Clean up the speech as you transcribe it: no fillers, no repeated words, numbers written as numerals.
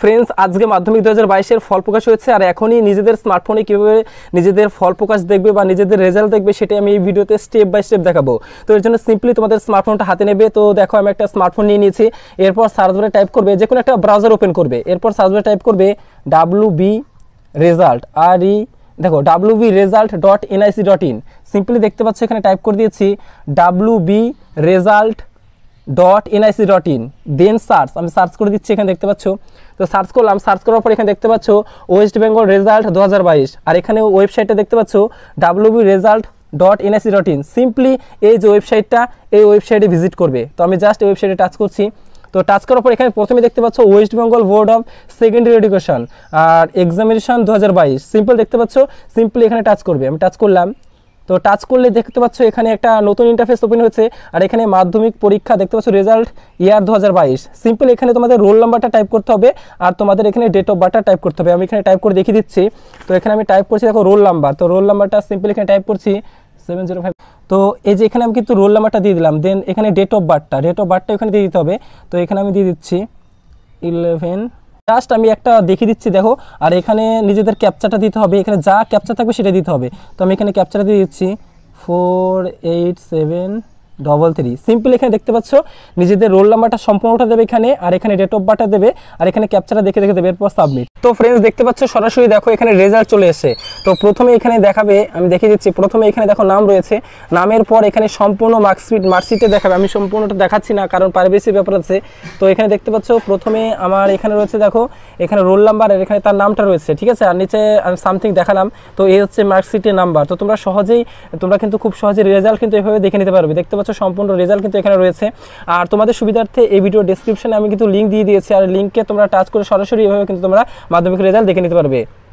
Friends आज के माध्यमिक 2022 एर फल प्रकाश होयेछे आर एखोनी निजेदेर स्मार्टफोने किभाबे निजेदेर फल प्रकाश देखबे बा निजेदेर रेजाल्ट देखबे सेटाई आमि एई भिडियोते स्टेप बाई स्टेप देखाबो। तो एर जोन्नो सिम्पलि तोमादेर स्मार्टफोनटा हाते नेबे। तो देखो आमि एकटा स्मार्टफोन निये नियेछि। एरपर सार्च बारे टाइप करबे, जेकोनो एकटा ब्राउजार ओपेन करबे। एरपर सार्च बारे टाइप करबे wbresults आर इ देखो wbresults.nic.in। सिम्पलि देखते पाচ্ছ এখানে टाइप कर दिएछि wbresults.nic.in। दें सार्च आमि सार्च करे दिচ্ছি এখানে দেখতে পাচ্ছ। तो सार्च করলাম, সার্চ করার পর এখানে দেখতে পাচ্ছ ওয়েস্ট বেঙ্গল রেজাল্ট 2022 আর এখানে ওয়েবসাইটটা দেখতে পাচ্ছ wbresult.nic.in। সিম্পলি এই যে ওয়েবসাইটটা এই ওয়েবসাইটে ভিজিট করবে। তো আমি জাস্ট এই ওয়েবসাইটে টাচ করছি। তো টাচ করার পর এখানে প্রথমে দেখতে পাচ্ছ West Bengal board of secondary education আর এক্সামিনেশন 2022 সিম্পল দেখতে পাচ্ছ। সিম্পলি এখানে টাচ করবে, আমি টাচ করলাম। তো টাচ করলে দেখতে পাচ্ছ এখানে একটা নতুন ইন্টারফেস ওপেন হয়েছে আর এখানে মাধ্যমিক পরীক্ষা দেখতে পাচ্ছ রেজাল্ট ইয়ার 2022। সিম্পল এখানে তোমাদের রোল নাম্বারটা টাইপ করতে হবে আর তোমাদের এখানে ডেট অফ বার্থটা টাইপ করতে হবে। আমি এখানে টাইপ করে দেখিয়ে দিচ্ছি। তো এখানে আমি টাইপ করছি দেখো রোল নাম্বার। তো রোল নাম্বারটা সিম্পল এখানে টাইপ করছি 705। তো এই যে এখানে আমি কিন্তু রোল নাম্বারটা দিয়ে দিলাম। দেন এখানে ডেট অফ বার্থটা এখানে দিয়ে দিতে হবে। তো এখানে আমি দিয়ে দিচ্ছি 11। लास्ट आमी एक देखिए दीची देखो और ये निजेदर कैपचाटा दीते हैं। एखे जा कैपचा थको से दीते हैं। तो हमें एखे कैपचाटा दिए दीची 48 7 33। सिम्पल एखे देखते पाच निजेदे रोल नम्बर सम्पूर्णता देवे और एखे डेट अफ बार्था देवे और एखे कैपचाटा देखे देखे देवे सबमिट। तो फ्रेंड्स देखते पाच सरसि देखो एखे रेजल्ट चले एसे। तो प्रथम एखे देखा देखिए दीची। प्रथम एखे देखो नाम रही है, नाम पर एखे सम्पूर्ण मार्कशीट मार्कशीटे देखा सम्पूर्णता देखाच्छि ना कारण प्राइवेसि ब्यापार आछे। तो एखे देखते पाच प्रथम आमार एखे रही है देखो एखे रोल नम्बर और एखे तार नामटा रही है, ठीक है। और नीचे सामथिंग देखालाम। तो ये हे मार्कशीटेर नम्बर। तो तुम्हारा सहजेई तुम्हारा क्योंकि खूब सहजे रेजल्ट क्योंकि एभाबे देखे निते पारबे। देखते সম্পূর্ণ রেজাল্ট কিন্তু এখানে রয়েছে। আর তোমাদের সুবিধার্থে এই ভিডিও ডেসক্রিপশনে আমি কিন্তু লিংক দিয়ে দিয়েছি আর লিংকে তোমরা টাচ করে সরাসরি এভাবে কিন্তু তোমরা মাধ্যমিক রেজাল্ট দেখে নিতে পারবে।